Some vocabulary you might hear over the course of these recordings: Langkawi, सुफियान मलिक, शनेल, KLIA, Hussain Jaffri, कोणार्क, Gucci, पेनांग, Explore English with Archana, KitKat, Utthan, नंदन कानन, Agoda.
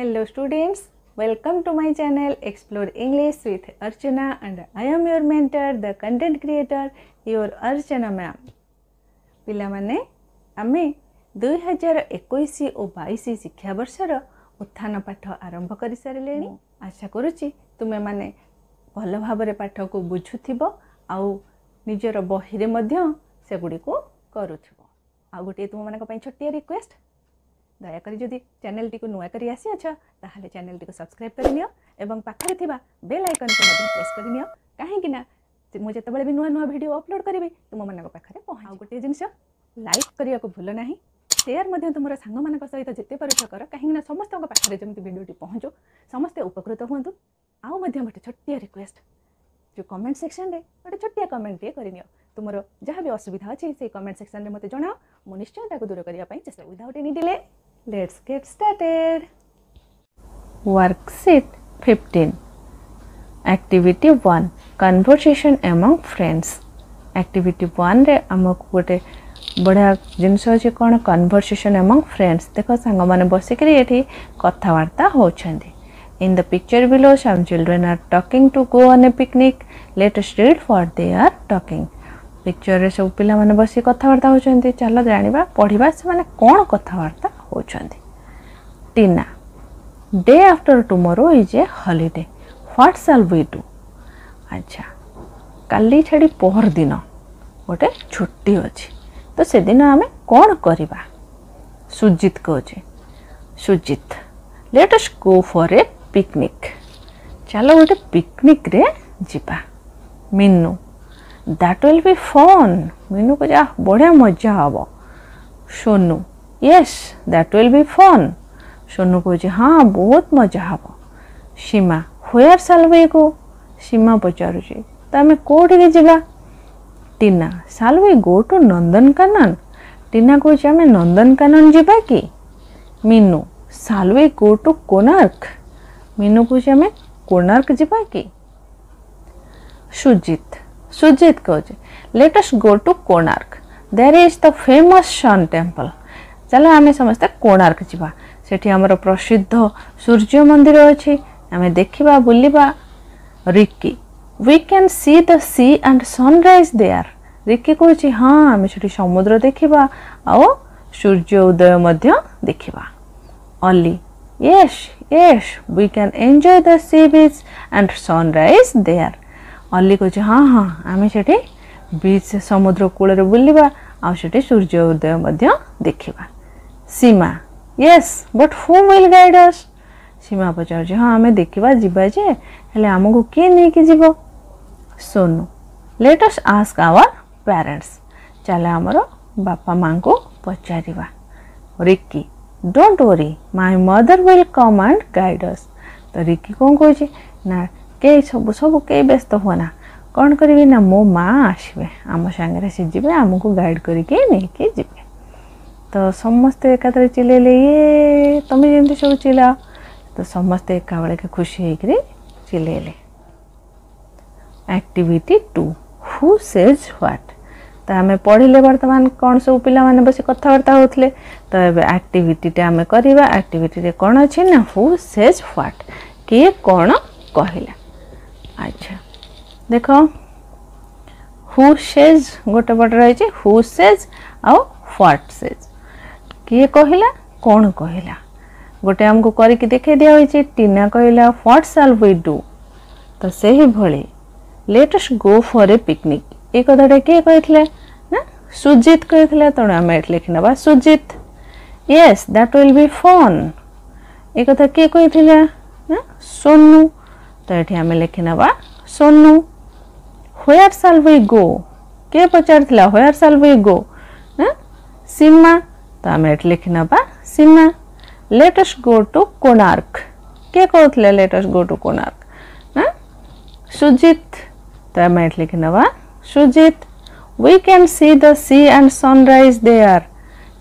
Hello students, welcome to my channel Explore English with Archana, and I am your mentor, the content creator, your Archana ma'am. Pila mane ame 2021 o 22 शिक्षा वर्षर उत्थान पाठ आरंभ करि सारलेनी. आशा करूची तुमे माने भलो भाबरे पाठ को बुझुथिबो आ निजर बहिरे मध्य सेगुडी को करूथिबो. आ गोटे तुम मानक पई छोटिया रिक्वेस्ट, दया करी जदी चैनल टी को नुवा करी आसी अच्छा ताहाले चैनल टी को सब्सक्राइब करि नियो एवं पाखरे थिबा बेल आइकन को मधे प्रेस करि नियो, काहे कि ना मो जतबेले भी नुवा नुवा वीडियो अपलोड करिबे तुम मानक पाखरे पहुँच. आ गोटे जिंस लाइक करिया को भूल नाही, शेयर मधे तुमरा संग मानक सहित जते परिचय कर, काहे कि ना समस्त को पाखरे जमिति वीडियो टी पहुँचो, समस्त उपकृत होंतु. आ मधे मटे छोटिया रिक्वेस्ट, जो कमेंट सेक्शन रे मटे छोटिया कमेंट रे करि नियो, तुमरो जहाँ भी असुविधा अच्छे से कमेंट सेक्शन में मत जनाओ, मु निश्चय ताको दूर करिया पई चेष्टा. Without any delay let's get started. Worksheet 15 activity 1 conversation among friends. Activity 1 रे हमक गोटे बड़ा जिंस अछि कोन कन्वर्सेशन अमंग फ्रेंड्स. देखो संग माने बसे के एठी कथा वार्ता होछन्ती. In the picture below some children are talking to go on a picnic. Let us read for they are talking. Picture रे सब पिला माने बसी कथा वार्ता होचंती. चलो जानिबा पढिबा से माने कोन कथा वार्ता होचंती. Tina day after tomorrow is a holiday, what shall we do. अच्छा काली छडी पहर दिन ओटे छुट्टी अछि तो से दिन हमें कोन करिबा. सुजीत को अछि, Sujit let us go for a picnic. चलो ओटे पिकनिक रे जिबा. Minnu That will be fun. Meenu को जा बड़ा मजा आवो. Sonu yes that will be fun. Sonu को जी हाँ बहुत मजा आवो. सीमा where shall we go. सीमा पचारुची तमे कोठे जिबा. टीना shall we go to नंदन कानन. टीना को जी हमें नंदन कानन जिबा की. Meenu shall we go to कोणार्क. Meenu को जी हमें कोणार्क जिबा की. सुजीत सुजीत कोच let us go to कोणार्क, there is the famous sun temple. चलो आम समस्त कोणार्क जावा, सेठी हमर प्रसिद्ध सूर्य मंदिर अछि, आम देखिबा बुलिबा. Rikki we can see the sea and sunrise there. Rikki कोच हां आम सेठी समुद्र देखिबा आ सूर्य उदय मध्य देखिबा. ओली yes yes we can enjoy the sea beach and sunrise there. अल्ली कहूँ हाँ हाँ आम से बीच समुद्र कूल बुलवा आठ सूर्य उदय देखा. Seema yes but who will guide us. Seema पचार हाँ आम देखा जावाजे हेल्ले आमको किए नहीं कि जीव. Sonu let us ask our parents. चल आमर बापा माँ को पचार. Rikki don't worry my mother will come and guide us. तो रिक्की कौन कहे ना के सब सब के व्यस्त होना कौन करी ना मो माँ आसवे आम सांगे सी जी आमको गाइड करके जी. तो समस्ते एकाथर चिल्ले ये तुम्हें जमी सब चिल्लाओ तो समस्ते एका बेलैके खुशी हो चिल्ले. Activity 2 who says what. तो आम पढ़ले बर्तमान कौन सब पिला माने बस कथबार्ता होते तो ये एक्टिविटीटे आम करवा. एक्टिविटी कौन अच्छे ना हू सेज व्हाट किए कौन कहला. अच्छा देख हू सेज गोटे पट रही हू सेज आउ व्हाट सेज किए कहला कौन कहला. गोटे आमको करके देखे दिया. टीना कहला व्हाट शैल वी डू. तो से ही भले let us go for a picnic ये कथाटा किए कही ना सुजीत कही. तेणु आम ये लिखि ना Sujit yes that will be fun ये कथा किए कही ना सोनू. तो ये आम लिखि ना Sonu. Where shall we go किए पचार व्हेयर शैल वी गो ना सीमा. तो आम ये लिखि ना Seema let us go to कोणार्क किए कहते let us go to कोणार्क ना सुजीत. तो आम ये लिखि ना Sujit we can see the sea and sunrise there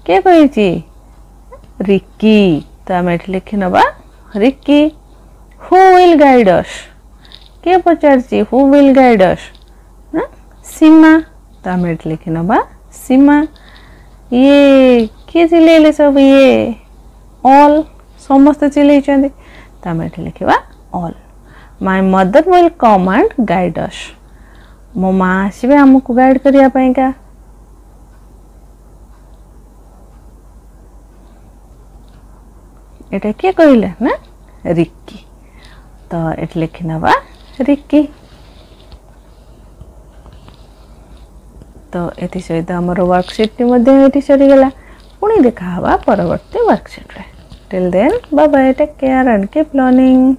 किए कही रिक्की. तो आम ये लिखि ना Rikki who will guide us किए पचार हू विल गाइड अस ना सीमा. तो आम ये लिखि ना सीमा. ये किए चिल्ले सब ये ऑल समस्त चिल्ले लिखा ऑल my mother will come and guide us मो माँ आसबे आमको गाइड करने का एटा किए कहले ना रिक्की तो एट लिखि नवा रिक्की तो एति सहित हमर वर्कशीट मध्ये एति सरी गेला पुणी देखा हवा परवर्ती वर्कशीट रे till then bye bye take care and keep learning.